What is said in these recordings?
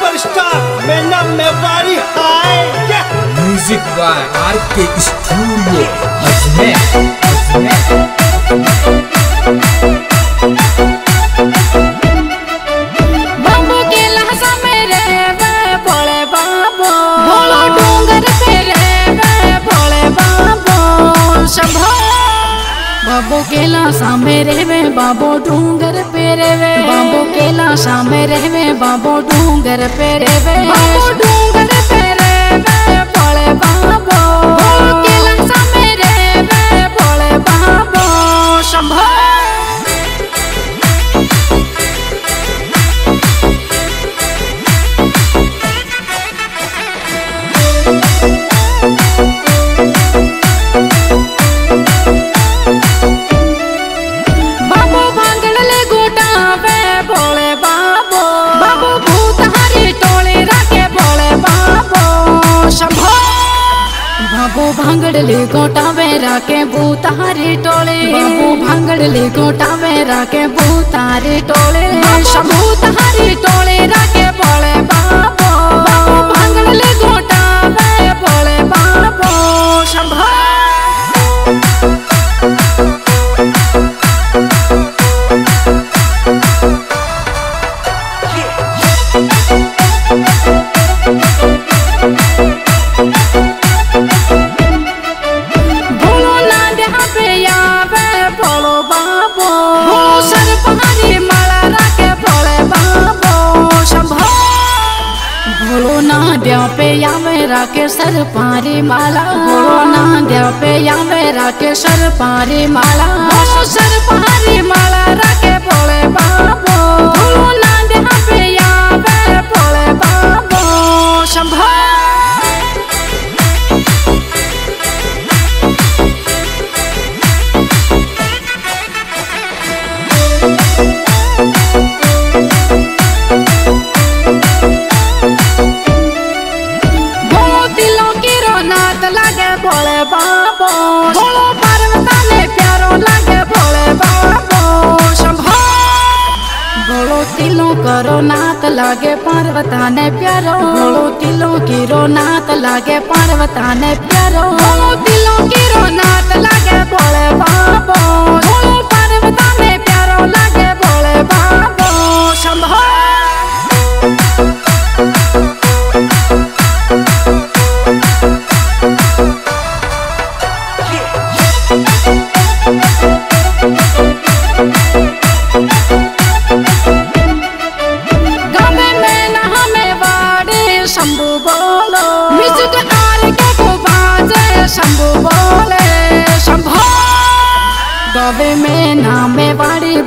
superstar मेरा मेवारी हाय म्यूजिक बाय आर्केड स्टूडियो बाबू के लहसा में रहे भोले बाबू भोला डोंगर पे रहे भोले बाबू शंभो बाबू के लहसा में रहे बाबू डोंगर पे रहे बाबू के लहसा में रहे बाबू डोंगर पे रहे बाबू डोंगर पे रहे भोले बाबू के लहसा में रहे भोले बाबू शंभो भांगड़ ले गोटा मेरा के भूतारे टोले बाबू भांगड़ ले गोटा मेरा के भूतारे टोले भूतारे टोले राके भोले बाबू बाबू भांगड़ ले गोटा में भोले बाबू शंभो के सर पारी माला ना देव पे या मेरा के सर पारी माला सर पारी माला राके भोले बाबू ना देव पे या मेरा भोले बाबू शंभो करो नात लागे पार्वता ने प्यारो बोलो दिलों की रो नात लागे पार्वता ने प्यारो बोलो दिलों की रो नात लागे भोले बाबू बोलो पार्वता ने प्यारो लागे भोले बाबू शंभो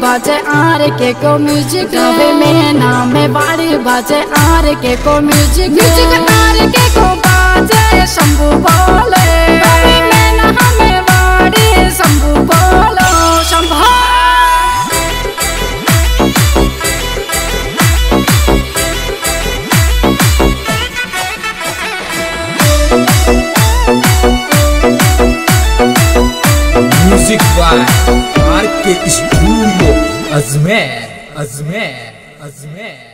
बाजे आर के को म्यूजिक गवे में नाम बाड़ी बाजे आर के को म्यूजिक म्यूजिक आर के को बाजे शंभू बोले में नाम बाड़ी शंभू बोलो Shambho music by arcade studio Ajmer